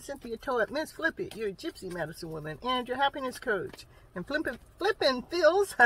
Cynthia Toet, Miss Flippy, your Gypsy Medicine Woman, and your Happiness Coach. And Flip and Fills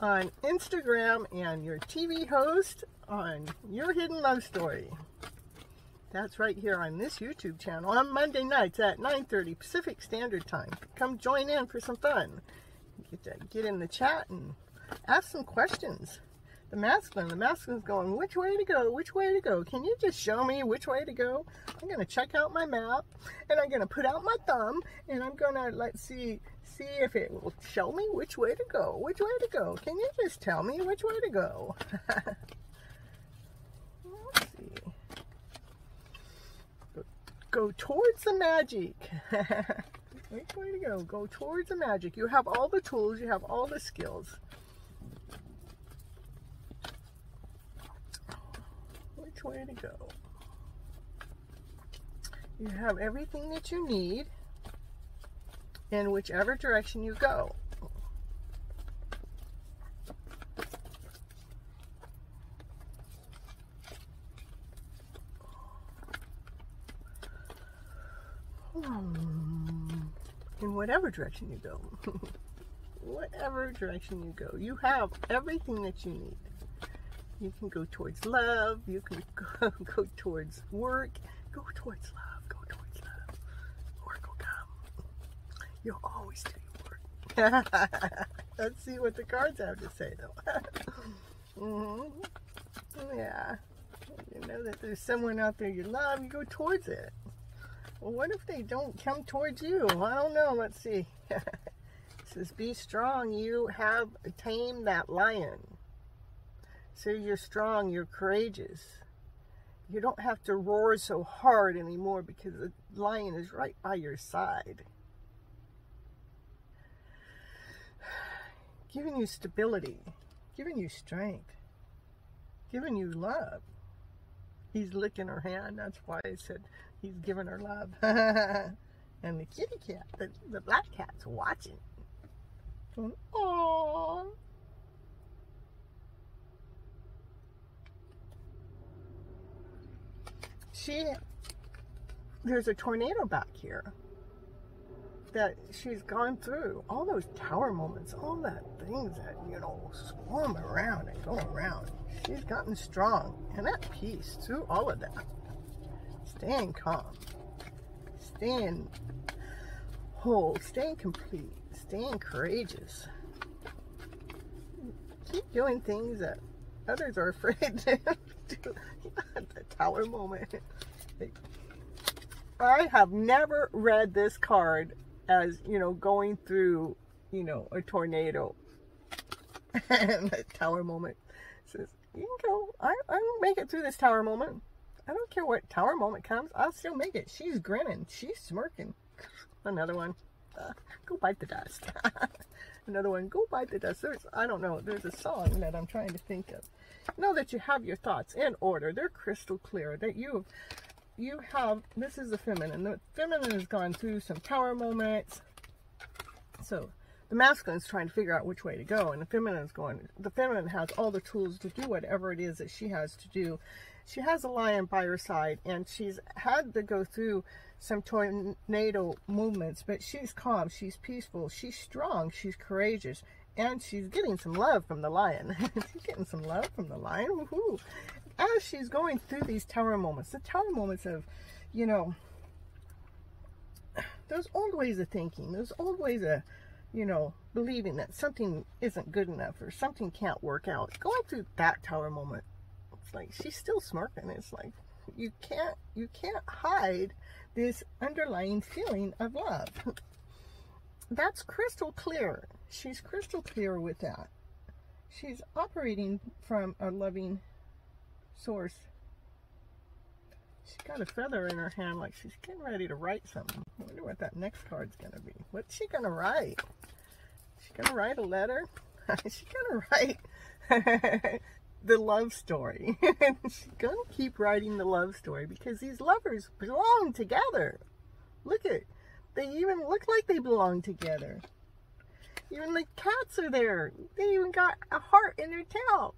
on Instagram, and your TV host on Your Hidden Love Story. That's right here on this YouTube channel on Monday nights at 9:30 Pacific Standard Time. Come join in for some fun. Get in the chat and ask some questions. The masculine's going, which way to go? Which way to go? Can you just show me which way to go? I'm going to check out my map, and I'm going to put out my thumb, and I'm going to, let's see if it will show me which way to go. Which way to go? Can you just tell me which way to go? Let's see. Go towards the magic. Which way to go? Go towards the magic. You have all the tools. You have all the skills. Way to go. You have everything that you need in whichever direction you go. In whatever direction you go. Whatever direction you go, you have everything that you need. You can go towards love, you can go towards work, go towards love, go towards love. Work will come. You'll always do your work. Let's see what the cards have to say, though. Yeah. You know that there's someone out there you love, you go towards it. Well, what if they don't come towards you? I don't know. Let's see. It says, be strong. You have tamed that lion. So you're strong, you're courageous. You don't have to roar so hard anymore because the lion is right by your side. Giving you stability, giving you strength, giving you love. He's licking her hand, that's why I said he's giving her love. And the kitty cat, the black cat's watching. Going, aww. There's a tornado back here that she's gone through. All those tower moments, all that things that, you know, swarm around and go around. She's gotten strong and at peace through all of that. Staying calm, staying whole, staying complete, staying courageous. Keep doing things that others are afraid to do. The tower moment. I have never read this card as, you know, going through, you know, a tornado. And the tower moment. It says, you can go. I will make it through this tower moment. I don't care what tower moment comes. I'll still make it. She's grinning. She's smirking. Another one. Go bite the dust. Another one. Go bite the dust. I don't know. There's a song that I'm trying to think of. Know that you have your thoughts in order. They're crystal clear. That you have, this is the feminine. The feminine has gone through some tower moments. So the masculine's trying to figure out which way to go, and the feminine has all the tools to do whatever it is that she has to do. She has a lion by her side, and she's had to go through some tornado movements, but she's calm, she's peaceful, she's strong, she's courageous. And she's getting some love from the lion. She's getting some love from the lion. Woohoo! As she's going through these tower moments, the tower moments of, you know, those old ways of thinking, those old ways of, you know, believing that something isn't good enough or something can't work out. Going through that tower moment, it's like she's still smirking. It's like you can't hide this underlying feeling of love. That's crystal clear. She's crystal clear with that. She's operating from a loving source She's got a feather in her hand like she's getting ready to write something. I wonder what that next card's going to be. What's she going to write? She's going to write a letter? She's going to write the love story. She's going to keep writing the love story because these lovers belong together. Look at, they even look like they belong together. Even the cats are there. They even got a heart in their tail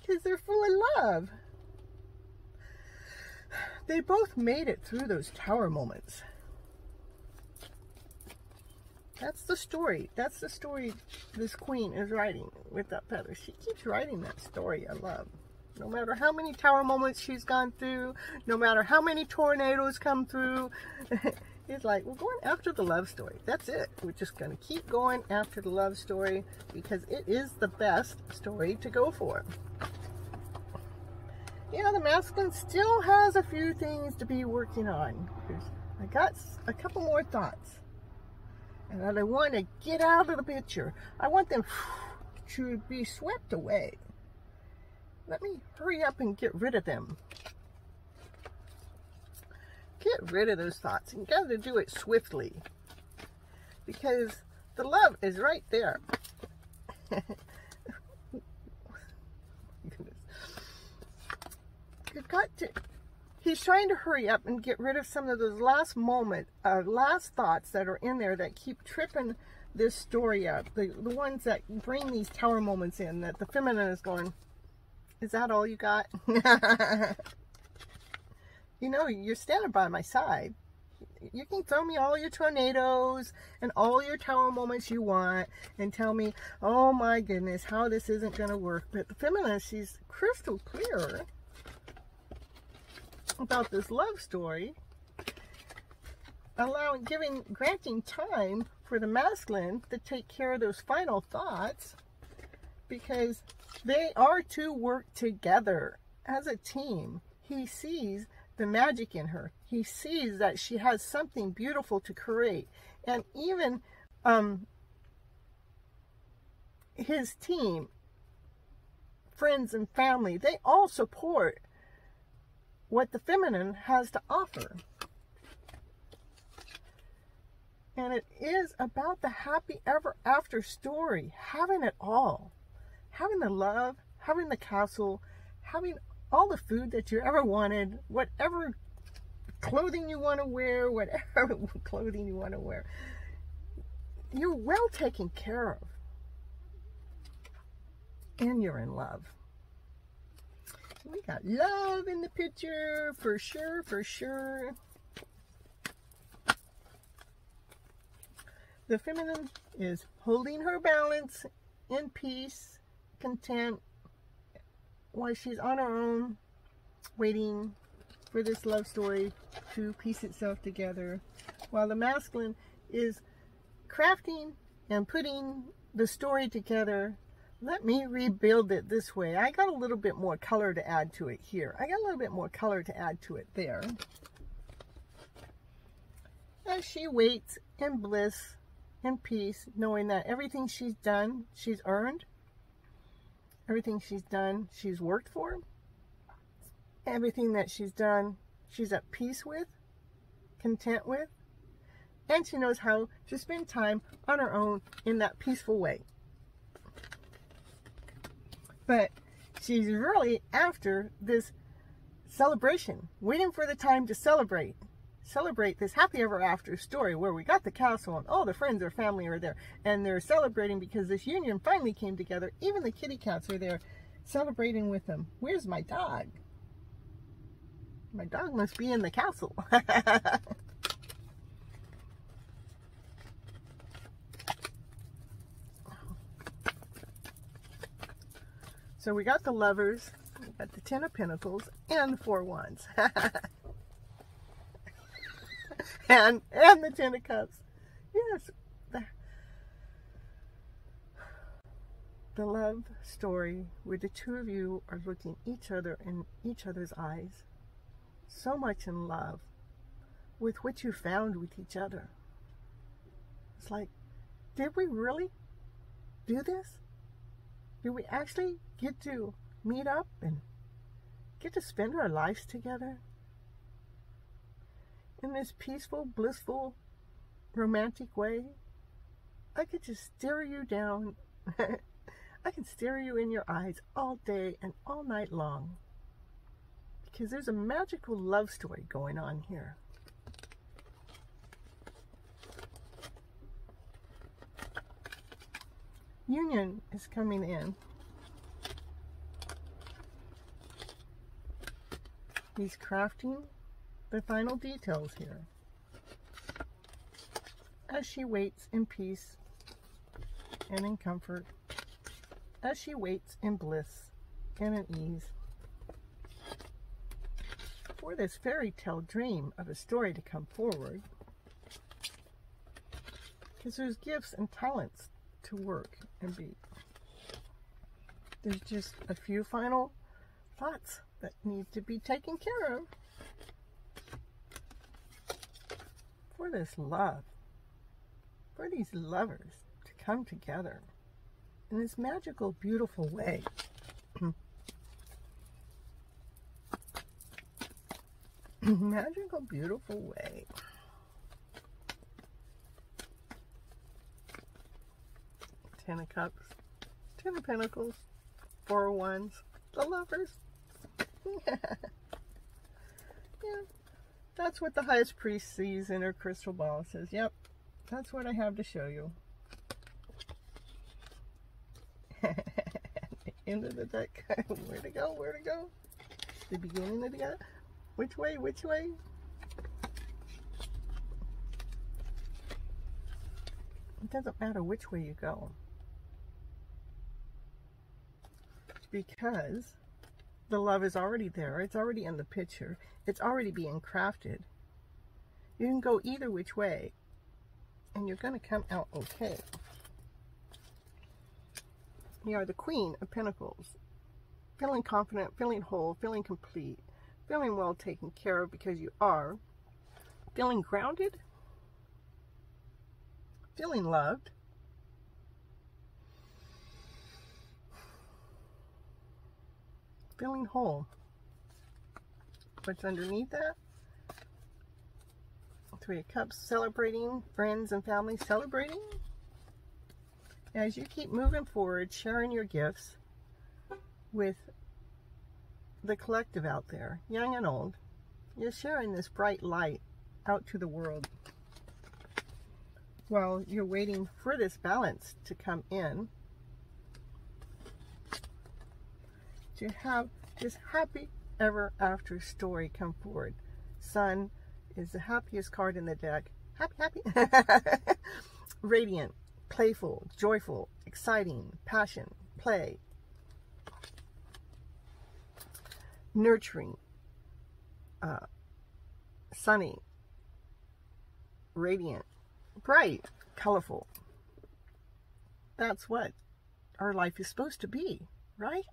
because they're full of love. They both made it through those tower moments. That's the story. That's the story this queen is writing with that feather. She keeps writing that story of love. No matter how many tower moments she's gone through, no matter how many tornadoes come through, it's like, we're going after the love story. That's it. We're just going to keep going after the love story because it is the best story to go for. Yeah, the masculine still has a few things to be working on. I got a couple more thoughts. And I want to get out of the picture. I want them to be swept away. Let me hurry up and get rid of them. Get rid of those thoughts. You got to do it swiftly. Because the love is right there. You've got to... He's trying to hurry up and get rid of some of those last thoughts that are in there that keep tripping this story up. The ones that bring these tower moments in that the feminine is going, is that all you got? You know, you're standing by my side. You can throw me all your tornadoes and all your tower moments you want and tell me, oh my goodness, how this isn't going to work. But the feminine, she's crystal clear about this love story, granting time for the masculine to take care of those final thoughts, because they are to work together as a team. He sees the magic in her. He sees that she has something beautiful to create, and even his team, friends and family, they all support what the feminine has to offer. And it is about the happy ever after story, having it all, having the love, having the castle, having all the food that you ever wanted, whatever clothing you want to wear, whatever clothing you want to wear, you're well taken care of, and you're in love. We got love in the picture, for sure, for sure. The feminine is holding her balance in peace, content, while she's on her own, waiting for this love story to piece itself together, while the masculine is crafting and putting the story together. Let me rebuild it this way. I got a little bit more color to add to it here. I got a little bit more color to add to it there. As she waits in bliss and peace, knowing that everything she's done, she's earned. Everything she's done, she's worked for. Everything that she's done, she's at peace with, content with. And she knows how to spend time on her own in that peaceful way. But she's really after this celebration, waiting for the time to celebrate. Celebrate this happy ever after story where we got the castle and all the friends or family are there. And they're celebrating because this union finally came together. Even the kitty cats are there celebrating with them. Where's my dog? My dog must be in the castle. So we got the lovers, we got the 10 of Pentacles, and the 4 of Wands. and the 10 of Cups. Yes. The love story where the two of you are looking each other in each other's eyes. So much in love with what you found with each other. It's like, did we really do this? Do we actually get to meet up and get to spend our lives together? in this peaceful, blissful, romantic way, I could just stare you down. I can stare you in your eyes all day and all night long, because there's a magical love story going on here. Union is coming in. He's crafting the final details here as she waits in peace and in comfort, as she waits in bliss and in ease for this fairy tale dream of a story to come forward, because there's gifts and talents to work and be. There's just a few final thoughts that need to be taken care of for this love, for these lovers to come together in this magical, beautiful way. Magical, beautiful way. Ten of Cups, Ten of Pentacles, Four of Wands, the lovers. Yeah. Yeah, that's what the highest priest sees in her crystal ball. Says, yep, that's what I have to show you. At the end of the deck, where to go, the beginning of the deck, which way, it doesn't matter which way you go, because the love is already there. It's already in the picture. It's already being crafted. You can go either which way, and you're going to come out okay. You are the Queen of Pentacles. Feeling confident, feeling whole, feeling complete, feeling well taken care of, because you are. Feeling grounded. Feeling loved. Feeling whole. What's underneath that? Three of Cups, celebrating, friends and family celebrating. As you keep moving forward, sharing your gifts with the collective out there, young and old, you're sharing this bright light out to the world while you're waiting for this balance to come in, to have this happy ever after story come forward. Sun is the happiest card in the deck. Happy, happy. Radiant, playful, joyful, exciting, passion, play. Nurturing, sunny, radiant, bright, colorful. That's what our life is supposed to be, right?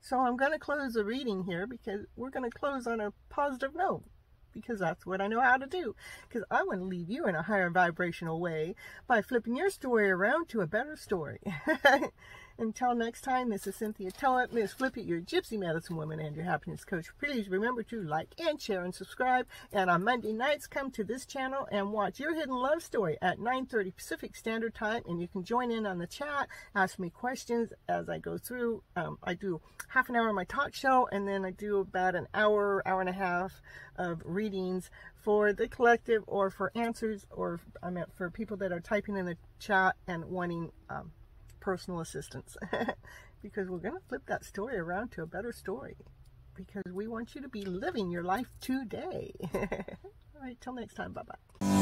So I'm going to close the reading here, because we're going to close on a positive note, because that's what I know how to do, because I want to leave you in a higher vibrational way by flipping your story around to a better story. Until next time, this is Cynthia Toet, Miss Flippy, your Gypsy Medicine Woman and your happiness coach. Please remember to like and share and subscribe, and on Monday nights come to this channel and watch Your Hidden Love Story at 9:30 Pacific Standard Time, and you can join in on the chat, ask me questions as I go through. I do half an hour of my talk show, and then I do about an hour, hour and a half of readings for the collective, or for answers, or I meant for people that are typing in the chat and wanting personal assistance. Because we're going to flip that story around to a better story, because we want you to be living your life today. All right, till next time. Bye-bye.